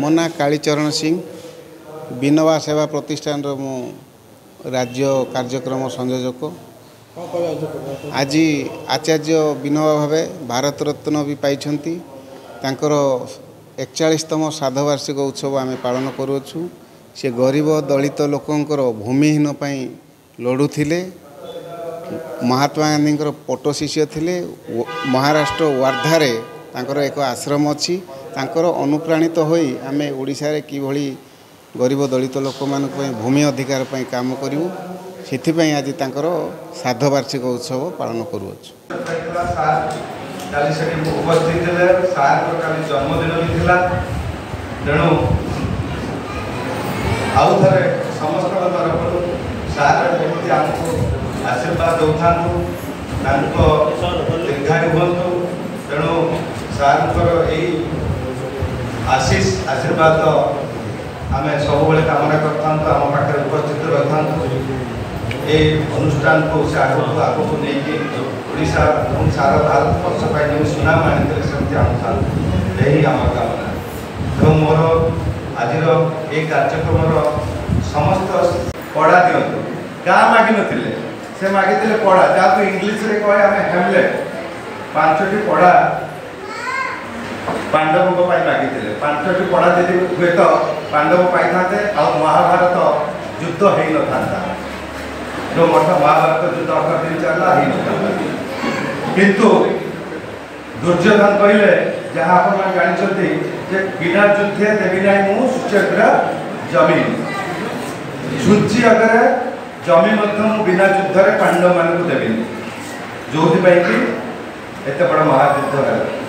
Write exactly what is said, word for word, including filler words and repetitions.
मो ना कालीचरण सिंह विनोबा सेवा प्रतिष्ठान मु राज्य कार्यक्रम संयोजक। आज आचार्य विनोबा भावे भारत रत्न भी पाई एकचाशतम श्राद्धवार्षिक उत्सव आम पालन करूँ। से गरीब दलित लोकंर भूमिहीन पाई लड़ुले, महात्मा गांधी पट्ट शिष्य थे। महाराष्ट्र वर्धारे तांकर एक आश्रम अच्छी, तांकर अनुप्राणित होई आमे ओडिसा रे कि भली गरीब दलित लोक मान भूमि अधिकार पाई काम करूँ। से आज तांकर श्राद्ध वार्षिक उत्सव पालन करूँ। आउ थे समस्त तरफ सारे आमको आशीर्वाद दौथा दीर्घायु हूँ। तेणु सार आशीष आशीर्वाद आम सब कामना करता आम पाखे उपस्थित रही। ये अनुष्ठान को आगू आगू नहीं सारा भारत वर्ष सुनाम आनी से आम कामना। तेणु मोर आज कार्यक्रम समस्त पढ़ा दिखते क्या मागि ना मागिते पढ़ा जहाँ इंग्लीश कहे आम हेमलेट पांचटी पढ़ा पांडवों मागिते पांचटी पढ़ा जी हे तो पांडव पाई थाते महाभारत युद्ध हो ना जो मठ महाभारत युद्ध अठर दिन चलना हो ना किंतु दुर्योधन कहले जहाँ आप जानते बिना युद्धे देवी ना मु सूचग्र जमीन सूची अगर जमी बिना युद्ध पांडव मानू देवी जो बड़ा महायुद्ध है।